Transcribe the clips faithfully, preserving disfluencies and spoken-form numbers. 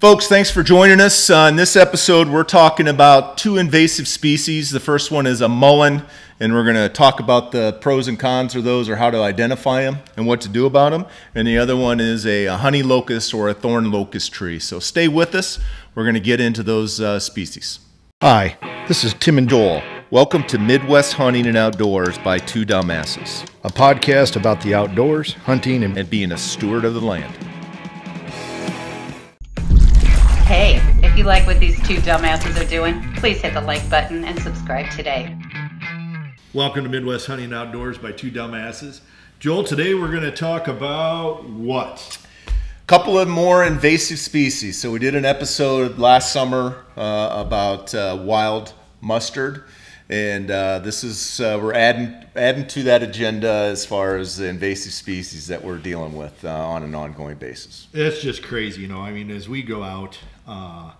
Folks, thanks for joining us. Uh, in this episode, we're talking about two invasive species. The first one is a mullein, and we're going to talk about the pros and cons of those, or how to identify them and what to do about them. And the other one is a, a honey locust or a thorn locust tree. So stay with us. We're going to get into those uh, species. Hi, this is Tim and Joel. Welcome to Midwest Hunting and Outdoors by Two Dumbasses, a podcast about the outdoors, hunting, and, and being a steward of the land. Hey, if you like what these two dumbasses are doing, please hit the like button and subscribe today. Welcome to Midwest Hunting and Outdoors by Two Dumbasses. Joel, today we're going to talk about what? A couple of more invasive species. So we did an episode last summer uh, about uh, wild mustard. And uh, this is, uh, we're adding, adding to that agenda as far as the invasive species that we're dealing with uh, on an ongoing basis. It's just crazy, you know. I mean, as we go out, uh,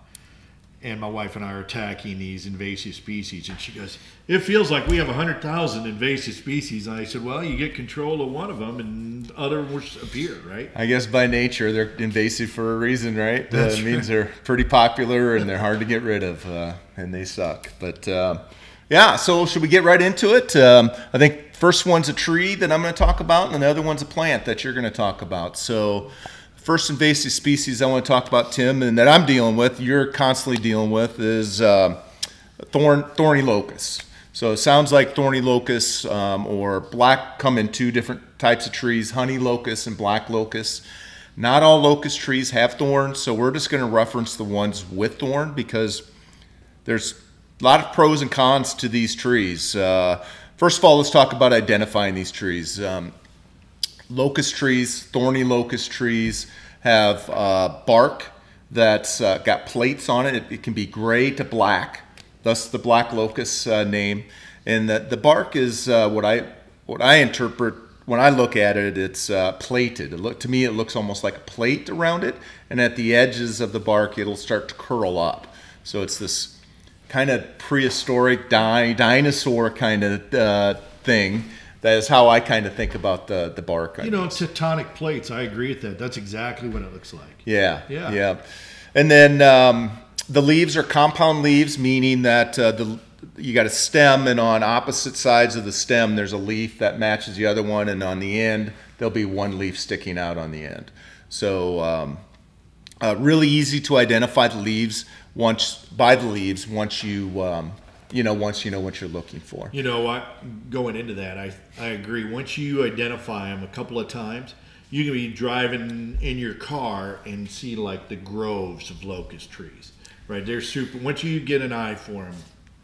and my wife and I are attacking these invasive species, and she goes, it feels like we have one hundred thousand invasive species. And I said, well, you get control of one of them and others appear, right? I guess by nature, they're invasive for a reason, right? That uh, right. means they're pretty popular and they're hard to get rid of, uh, and they suck. But... Uh, Yeah, so should we get right into it? Um, I think first one's a tree that I'm going to talk about, and the other one's a plant that you're going to talk about. So first invasive species I want to talk about, Tim, and that I'm dealing with, you're constantly dealing with, is uh, thorn, thorny locust. So it sounds like thorny locust um, or black come in two different types of trees, honey locust and black locust. Not all locust trees have thorns, so we're just going to reference the ones with thorn because there's a lot of pros and cons to these trees. Uh, first of all, let's talk about identifying these trees. Um, locust trees, thorny locust trees, have uh, bark that's uh, got plates on it. it. It can be gray to black, thus the black locust uh, name. And the, the bark is uh, what I what I interpret when I look at it. It's uh, plated. It look, to me, it looks almost like a plate around it, and at the edges of the bark, it'll start to curl up. So it's this kind of prehistoric di dinosaur kind of uh, thing. That is how I kind of think about the, the bark. I you know, guess. Tectonic plates. I agree with that. That's exactly what it looks like. Yeah, yeah. yeah. And then um, the leaves are compound leaves, meaning that uh, the you got a stem, and on opposite sides of the stem, there's a leaf that matches the other one, and on the end, there'll be one leaf sticking out on the end. So um, uh, really easy to identify the leaves. Once by the leaves, once you um, you know, once you know what you're looking for. You know, I, going into that, I I agree. Once you identify them a couple of times, you can be driving in your car and see like the groves of locust trees, right? They're super. Once you get an eye for them,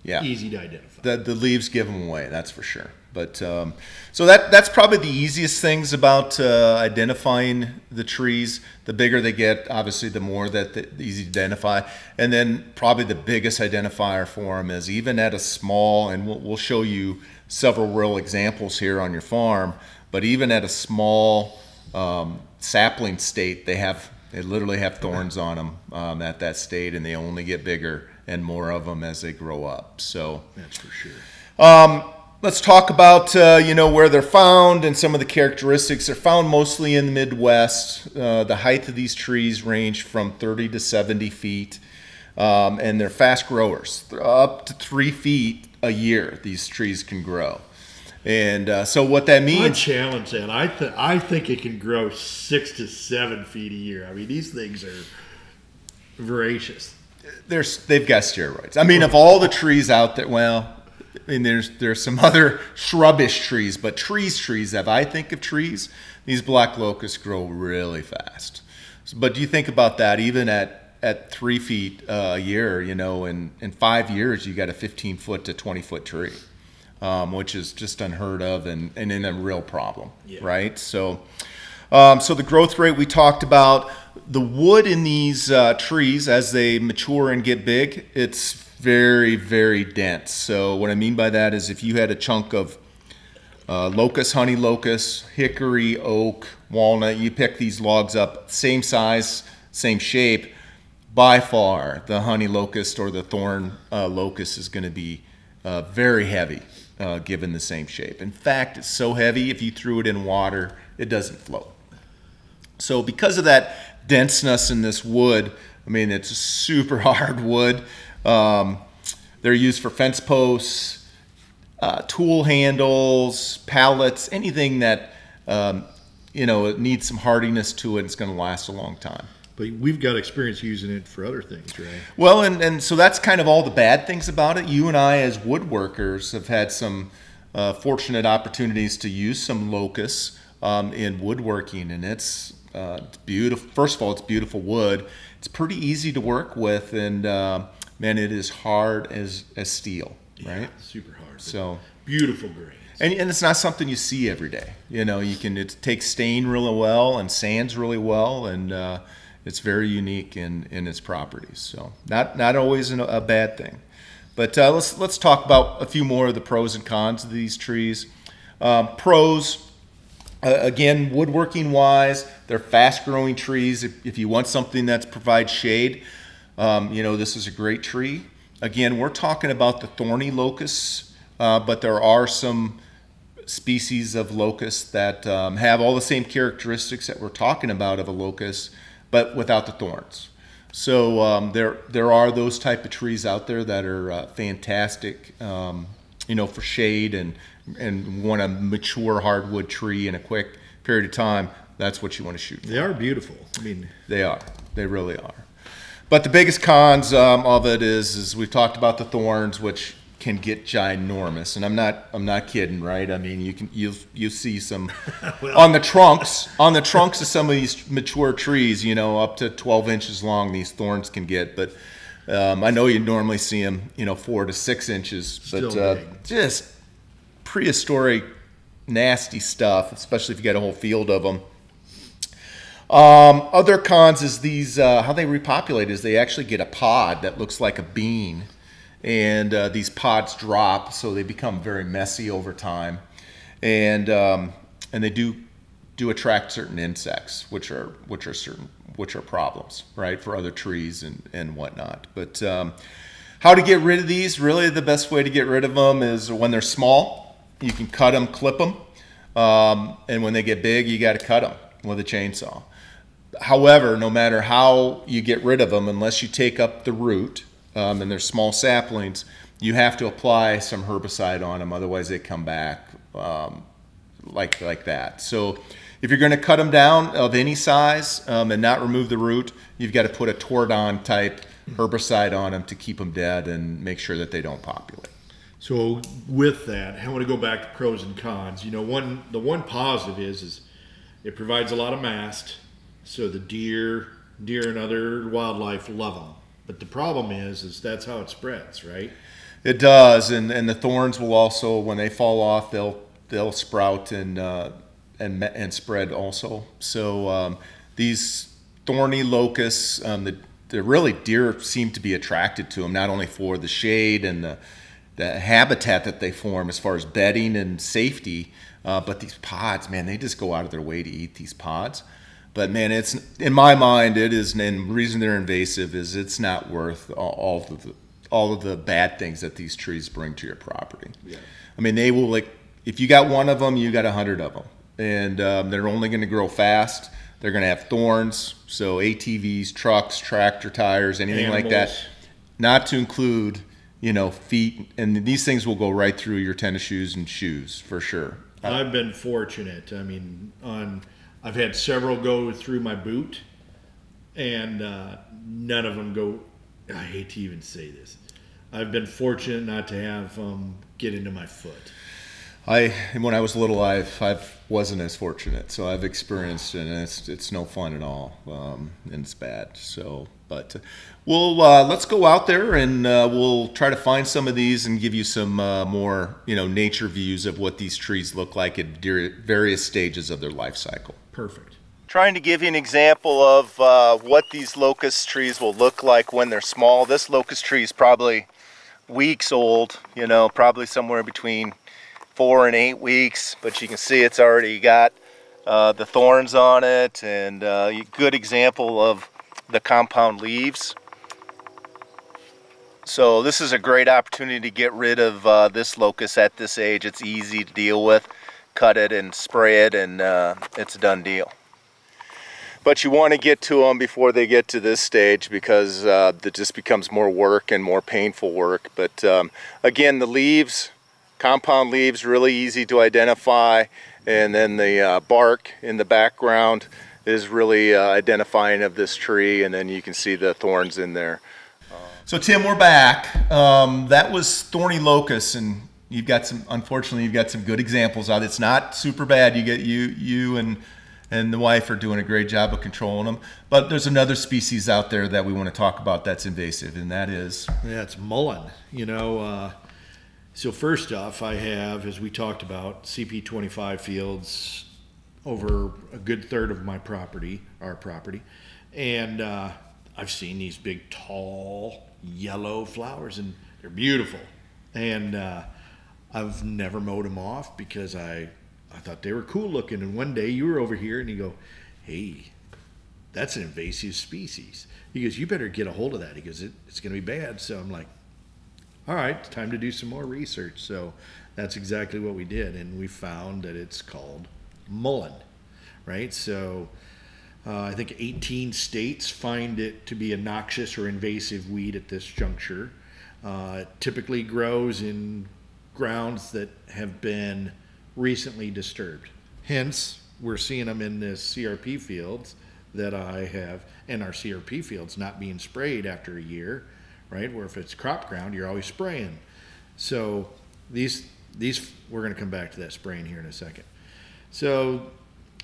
yeah, easy to identify. The the leaves give them away, that's for sure. But um, so that that's probably the easiest things about uh, identifying the trees. The bigger they get, obviously, the more that the, the easy to identify. And then probably the biggest identifier for them is even at a small, and we'll, we'll show you several real examples here on your farm. But even at a small um, sapling state, they have they literally have thorns on them um, at that state, and they only get bigger and more of them as they grow up. So that's for sure. Um, Let's talk about, uh, you know, where they're found and some of the characteristics. They're found mostly in the Midwest. Uh, the height of these trees range from thirty to seventy feet, um, and they're fast growers. They're up to three feet a year these trees can grow. And uh, so what that means... I challenge that. I, th I think it can grow six to seven feet a year. I mean, these things are voracious. They're, they've got steroids. I mean, of all the trees out there, well... I mean, there's there's some other shrubbish trees, but trees, trees, if I think of trees, these black locusts grow really fast. So, but you think about that, even at, at three feet uh, a year, you know, in, in five years, you got a fifteen foot to twenty foot tree, um, which is just unheard of and, and in a real problem, yeah. Right? So, um, so the growth rate we talked about, the wood in these uh, trees, as they mature and get big, it's very, very dense. So what I mean by that is if you had a chunk of uh, locust, honey locust, hickory, oak, walnut, you pick these logs up, same size, same shape, by far the honey locust or the thorn uh, locust is going to be uh, very heavy uh, given the same shape. In fact, it's so heavy if you threw it in water, it doesn't float. So because of that denseness in this wood, I mean, it's super hard wood. Um, they're used for fence posts, uh, tool handles, pallets, anything that, um, you know, it needs some hardiness to it. It's going to last a long time. But we've got experience using it for other things, right? Well, and, and so that's kind of all the bad things about it. You and I as woodworkers have had some uh, fortunate opportunities to use some locusts um, in woodworking, and it's, uh, it's beautiful. First of all, it's beautiful wood. It's pretty easy to work with, and uh, man, it is hard as, as steel, yeah, right? Super hard. So beautiful grain. And, and it's not something you see every day. You know, you can it takes stain really well and sands really well, and uh, it's very unique in, in its properties, so not not always a bad thing. But uh, let's let's talk about a few more of the pros and cons of these trees. Um, pros, uh, again, woodworking wise, they're fast growing trees. If, if you want something that's provides shade, um, you know, this is a great tree. Again, we're talking about the thorny locusts, uh, but there are some species of locusts that um, have all the same characteristics that we're talking about of a locust, but without the thorns. So um, there there are those type of trees out there that are uh, fantastic, um, you know, for shade, and and want a mature hardwood tree in a quick period of time. That's what you want to shoot for. They are beautiful. I mean, they are. They really are. But the biggest cons um, of it is is we've talked about the thorns, which can get ginormous, and I'm not I'm not kidding, right? I mean, you can you you see some well, on the trunks on the trunks of some of these mature trees, you know, up to twelve inches long. These thorns can get, but um, I know you normally see them, you know, four to six inches, but still uh, just prehistoric nasty stuff, especially if you got a whole field of them. Um, other cons is these uh, how they repopulate is they actually get a pod that looks like a bean. And uh, these pods drop, so they become very messy over time, and um, and they do do attract certain insects, which are which are certain which are problems, right, for other trees and and whatnot. But um, how to get rid of these? Really, the best way to get rid of them is when they're small, you can cut them, clip them, um, and when they get big, you got to cut them with a chainsaw. However, no matter how you get rid of them, unless you take up the root. Um, and they're small saplings, you have to apply some herbicide on them, otherwise they come back um, like like that. So if you're going to cut them down of any size um, and not remove the root, you've got to put a Tordon type herbicide on them to keep them dead and make sure that they don't populate. So with that, I want to go back to pros and cons. You know, one the one positive is is it provides a lot of mast, so the deer deer and other wildlife love them. But the problem is, is that's how it spreads, right? It does, and and the thorns will also, when they fall off, they'll they'll sprout and uh, and and spread also. So um, these thorny locusts, um, the, the really deer seem to be attracted to them, not only for the shade and the the habitat that they form as far as bedding and safety, uh, but these pods, man, they just go out of their way to eat these pods. But man, it's in my mind, it is, and the reason they're invasive is it's not worth all, all of the all of the bad things that these trees bring to your property. Yeah. I mean, they will, like, if you got one of them, you got a hundred of them, and um, they're only going to grow fast. They're going to have thorns. So A T Vs, trucks, tractor tires, anything Animals. like that. Not to include, you know, feet, and these things will go right through your tennis shoes and shoes for sure. I've been fortunate. I mean, on. I've had several go through my boot, and uh, none of them go. I hate to even say this. I've been fortunate not to have them um, get into my foot. I when I was little, I I wasn't as fortunate, so I've experienced it, and it's it's no fun at all, um, and it's bad. So, but uh, we'll uh, let's go out there, and uh, we'll try to find some of these and give you some uh, more, you know, nature views of what these trees look like at various stages of their life cycle. Perfect. Trying to give you an example of uh, what these locust trees will look like when they're small. This locust tree is probably weeks old, you know, probably somewhere between four and eight weeks, but you can see it's already got uh, the thorns on it, and uh, a good example of the compound leaves. So this is a great opportunity to get rid of uh, this locust at this age. It's easy to deal with. Cut it and spray it, and uh, it's a done deal. But you want to get to them before they get to this stage, because uh, it just becomes more work and more painful work. But um, again, the leaves, compound leaves, really easy to identify. And then the uh, bark in the background is really uh, identifying of this tree. And then you can see the thorns in there. So Tim, we're back. Um, that was thorny locust, and you've got some, unfortunately, you've got some good examples out. It's not super bad. You get you, you and and the wife are doing a great job of controlling them. But there's another species out there that we want to talk about that's invasive, and that is... Yeah, it's mullein. You know, uh, so first off, I have, as we talked about, C P twenty-five fields over a good third of my property, our property, and uh, I've seen these big, tall, yellow flowers, and they're beautiful. And uh, I've never mowed them off because I... I thought they were cool looking, and one day you were over here and you go, hey, that's an invasive species. He goes, you better get a hold of that. He goes, it, it's going to be bad. So I'm like, all right, it's time to do some more research. So that's exactly what we did, and we found that it's called mullein, right? So uh, I think eighteen states find it to be a noxious or invasive weed at this juncture. Uh, it typically grows in grounds that have been recently disturbed. Hence, we're seeing them in this C R P fields that I have, and our C R P fields not being sprayed after a year, right? Where if it's crop ground, you're always spraying. So these, these we're going to come back to that spraying here in a second. So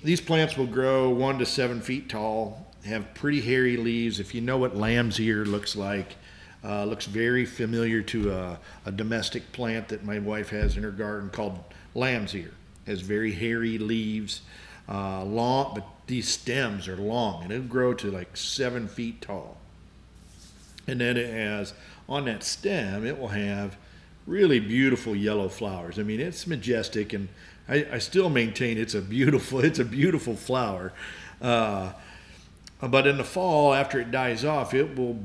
these plants will grow one to seven feet tall, have pretty hairy leaves. If you know what lamb's ear looks like, uh, looks very familiar to a, a domestic plant that my wife has in her garden called lamb's ear. Has very hairy leaves, uh, long, but these stems are long, and it'll grow to like seven feet tall. And then it has, on that stem, it will have really beautiful yellow flowers. I mean, it's majestic, and I, I still maintain it's a beautiful, it's a beautiful flower. Uh, but in the fall, after it dies off, it will,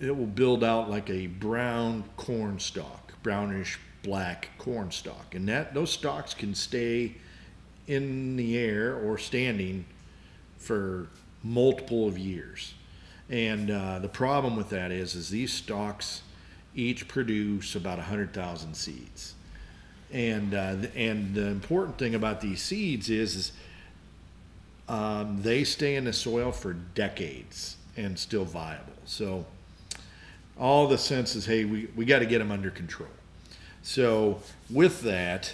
it will build out like a brown corn stalk, brownish black corn stalk, and that those stalks can stay in the air or standing for multiple of years. And uh, the problem with that is is these stalks each produce about one hundred thousand seeds, and uh, the, and the important thing about these seeds is, is um, they stay in the soil for decades and still viable. So all the sense is, hey, we, we got to get them under control. So with that,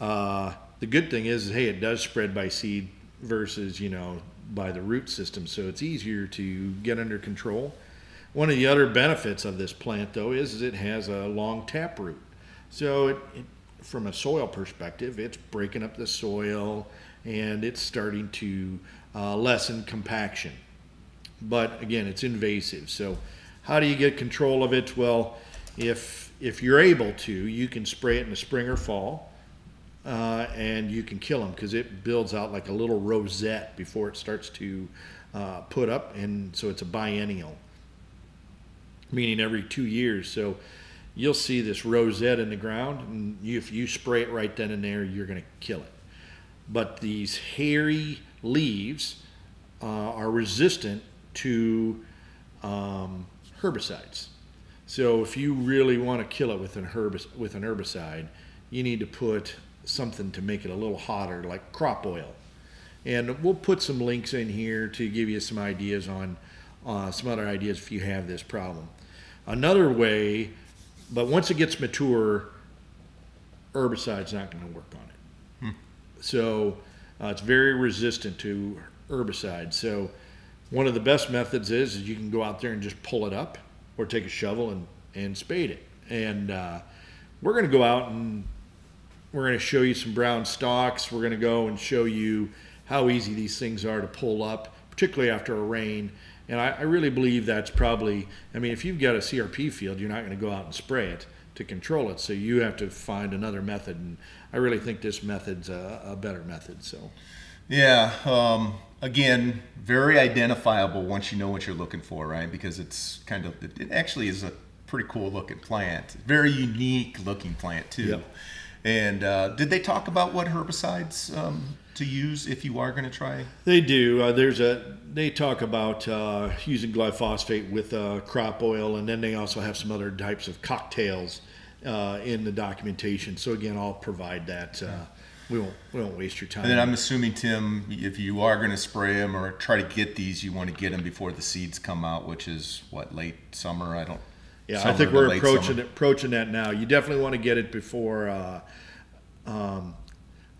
uh, the good thing is, hey, it does spread by seed versus, you know, by the root system. So it's easier to get under control. One of the other benefits of this plant, though, is, is it has a long tap root. So it, it, from a soil perspective, it's breaking up the soil, and it's starting to uh, lessen compaction. But again, it's invasive. So how do you get control of it? Well, if If you're able to, you can spray it in the spring or fall, uh, and you can kill them because it builds out like a little rosette before it starts to uh, put up, and so it's a biennial, meaning every two years. So you'll see this rosette in the ground, and you, if you spray it right then and there, you're going to kill it. But these hairy leaves uh, are resistant to um, herbicides. So if you really want to kill it with an, herbicide, with an herbicide, you need to put something to make it a little hotter, like crop oil. And we'll put some links in here to give you some ideas on, uh, some other ideas if you have this problem. Another way, but once it gets mature, herbicide's not going to work on it. Hmm. So uh, it's very resistant to herbicide. So one of the best methods is, is you can go out there and just pull it up, or take a shovel and, and spade it. And uh, we're going to go out and we're going to show you some brown stalks. We're going to go and show you how easy these things are to pull up, particularly after a rain. And I, I really believe that's probably, I mean, if you've got a C R P field, you're not going to go out and spray it to control it. So you have to find another method. And I really think this method's a, a better method. So, yeah. Um... Again, very identifiable once you know what you're looking for, right? Because it's kind of, it actually is a pretty cool looking plant. Very unique looking plant too. Yep. And uh, did they talk about what herbicides um, to use if you are going to try? They do. Uh, there's a. They talk about uh, using glyphosate with uh, crop oil, and then they also have some other types of cocktails uh, in the documentation. So again, I'll provide that. Uh, we won't. We won't waste your time. And then I'm assuming, Tim, if you are going to spray them or try to get these, you want to get them before the seeds come out, which is what, late summer. I don't. Yeah, summer I think we're approaching it, approaching that now. You definitely want to get it before, uh, um,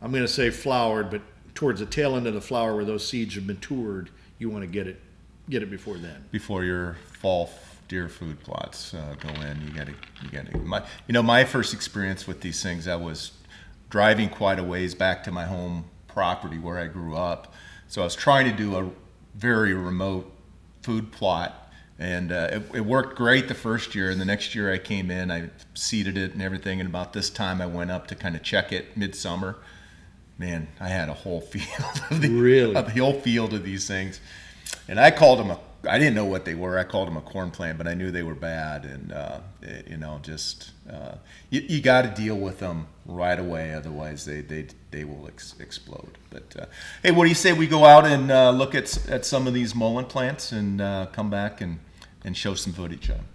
I'm going to say flowered, but towards the tail end of the flower where those seeds have matured, you want to get it get it before then. Before your fall deer food plots uh, go in, you got to you got to. My, you know, my first experience with these things, I was driving quite a ways back to my home property where I grew up, so I was trying to do a very remote food plot. And uh, it, it worked great the first year, and the next year I came in, I seeded it and everything, and about this time I went up to kind of check it midsummer. Man, I had a whole field of the, really? of the whole field of these things. And I called them a, I didn't know what they were, I called them a corn plant, but I knew they were bad. And, uh, it, you know, just, uh, you, you got to deal with them right away, otherwise they, they, they will ex explode. But, uh, hey, what do you say we go out and uh, look at, at some of these mullein plants and uh, come back and, and show some footage on them?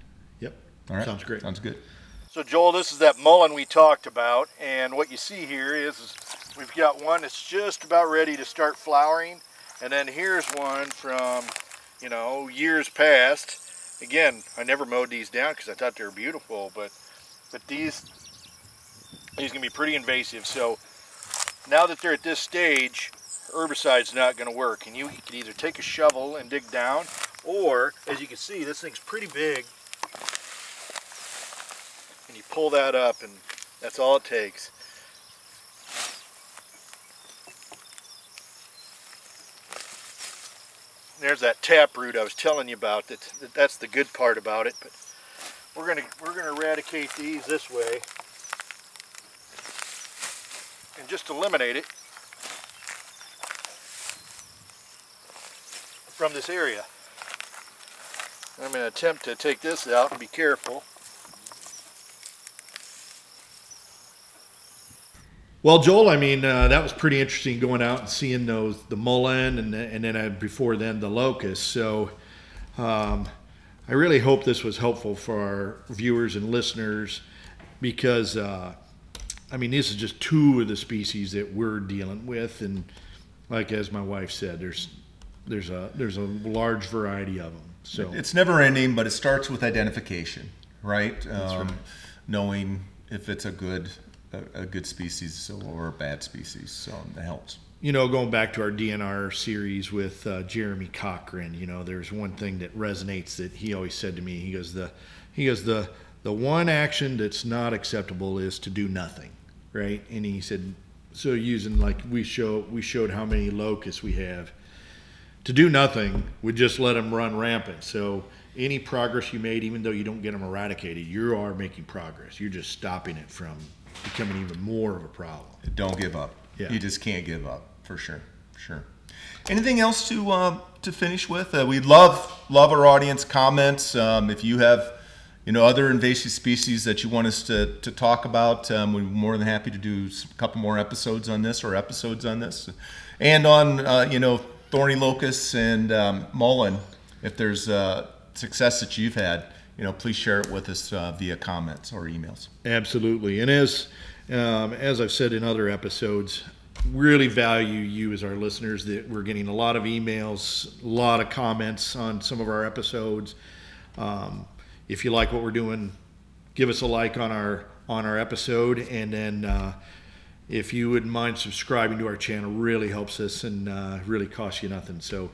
Yep. All right. Sounds great. Sounds good. So, Joel, this is that mullein we talked about, and what you see here is, is we've got one that's just about ready to start flowering, and then here's one from, you know, years past. Again, I never mowed these down because I thought they were beautiful, but but these these can be pretty invasive. So now that they're at this stage, herbicide's not going to work, and you, you can either take a shovel and dig down, or as you can see, this thing's pretty big, and you pull that up, and that's all it takes. There's that taproot I was telling you about. That, that that's the good part about it. But we're gonna we're gonna eradicate these this way and just eliminate it from this area. I'm gonna attempt to take this out and be careful. Well, Joel, I mean, uh, that was pretty interesting going out and seeing those, the mullein and, and then uh, before then the locust. So um, I really hope this was helpful for our viewers and listeners because, uh, I mean, this is just two of the species that we're dealing with. And like as my wife said, there's, there's, a, there's a large variety of them. So it's never ending, but it starts with identification, right? That's um, right. Knowing if it's a good... a good species or a bad species, so that helps. You know, going back to our D N R series with uh, Jeremy Cochran, you know, there's one thing that resonates that he always said to me. He goes, the he goes the the one action that's not acceptable is to do nothing, right? And he said, so using like we show we showed how many locusts we have, to do nothing would just let them run rampant. So any progress you made, even though you don't get them eradicated, you are making progress. You're just stopping it from becoming even more of a problem. Don't give up. Yeah. You just can't give up, for sure. For sure. Anything else to uh, to finish with? Uh, we love love our audience comments. Um, if you have, you know, other invasive species that you want us to to talk about, um, we're more than happy to do a couple more episodes on this or episodes on this, and on uh, you know, thorny locusts and um, mullein. If there's uh, success that you've had, you know, please share it with us uh, via comments or emails. Absolutely. And as, um, as I've said in other episodes, really value you as our listeners. That we're getting a lot of emails, a lot of comments on some of our episodes. Um, if you like what we're doing, give us a like on our, on our episode. And then uh, if you wouldn't mind subscribing to our channel, really helps us and uh, really costs you nothing. So,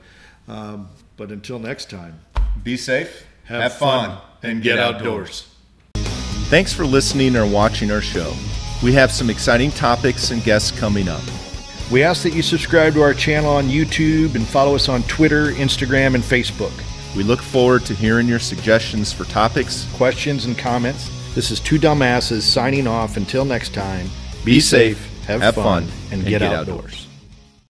um, but until next time, be safe. Have, Have fun, fun and, and get, get outdoors. outdoors. Thanks for listening or watching our show. We have some exciting topics and guests coming up. We ask that you subscribe to our channel on YouTube and follow us on Twitter, Instagram, and Facebook. We look forward to hearing your suggestions for topics, questions, and comments. This is Two Dumbasses signing off. Until next time, be, be safe, have, have fun, fun, and, and get, get outdoors. outdoors.